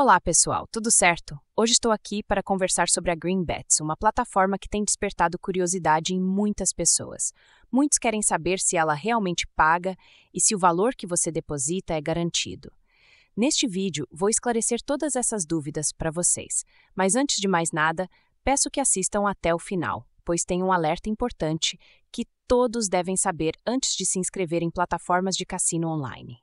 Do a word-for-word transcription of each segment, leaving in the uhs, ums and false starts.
Olá pessoal, tudo certo? Hoje estou aqui para conversar sobre a Greenbets, uma plataforma que tem despertado curiosidade em muitas pessoas. Muitos querem saber se ela realmente paga e se o valor que você deposita é garantido. Neste vídeo, vou esclarecer todas essas dúvidas para vocês, mas antes de mais nada, peço que assistam até o final, pois tem um alerta importante que todos devem saber antes de se inscrever em plataformas de cassino online.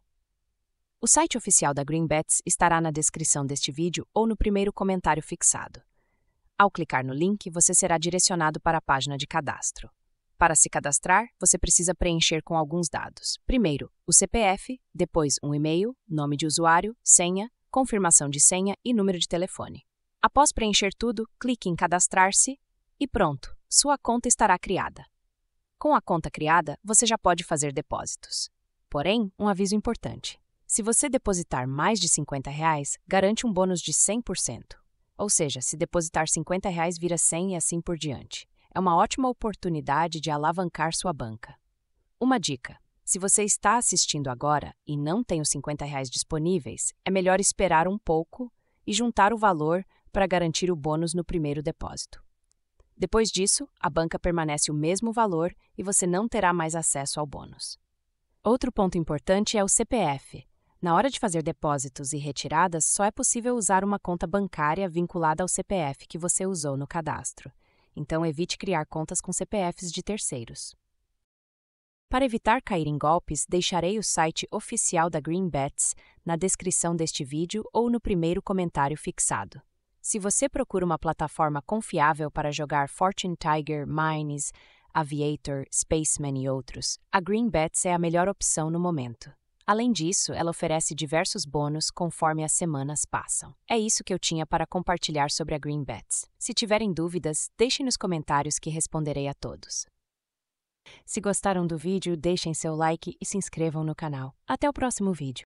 O site oficial da Greenbets estará na descrição deste vídeo ou no primeiro comentário fixado. Ao clicar no link, você será direcionado para a página de cadastro. Para se cadastrar, você precisa preencher com alguns dados. Primeiro, o C P F, depois um e-mail, nome de usuário, senha, confirmação de senha e número de telefone. Após preencher tudo, clique em cadastrar-se e pronto, sua conta estará criada. Com a conta criada, você já pode fazer depósitos. Porém, um aviso importante. Se você depositar mais de cinquenta reais, garante um bônus de cem por cento. Ou seja, se depositar cinquenta reais vira cem e assim por diante. É uma ótima oportunidade de alavancar sua banca. Uma dica: se você está assistindo agora e não tem os cinquenta reais disponíveis, é melhor esperar um pouco e juntar o valor para garantir o bônus no primeiro depósito. Depois disso, a banca permanece o mesmo valor e você não terá mais acesso ao bônus. Outro ponto importante é o C P F. Na hora de fazer depósitos e retiradas, só é possível usar uma conta bancária vinculada ao C P F que você usou no cadastro. Então, evite criar contas com C P Fs de terceiros. Para evitar cair em golpes, deixarei o site oficial da Greenbets na descrição deste vídeo ou no primeiro comentário fixado. Se você procura uma plataforma confiável para jogar Fortune Tiger, Mines, Aviator, Spaceman e outros, a Greenbets é a melhor opção no momento. Além disso, ela oferece diversos bônus conforme as semanas passam. É isso que eu tinha para compartilhar sobre a Greenbets. Se tiverem dúvidas, deixem nos comentários que responderei a todos. Se gostaram do vídeo, deixem seu like e se inscrevam no canal. Até o próximo vídeo.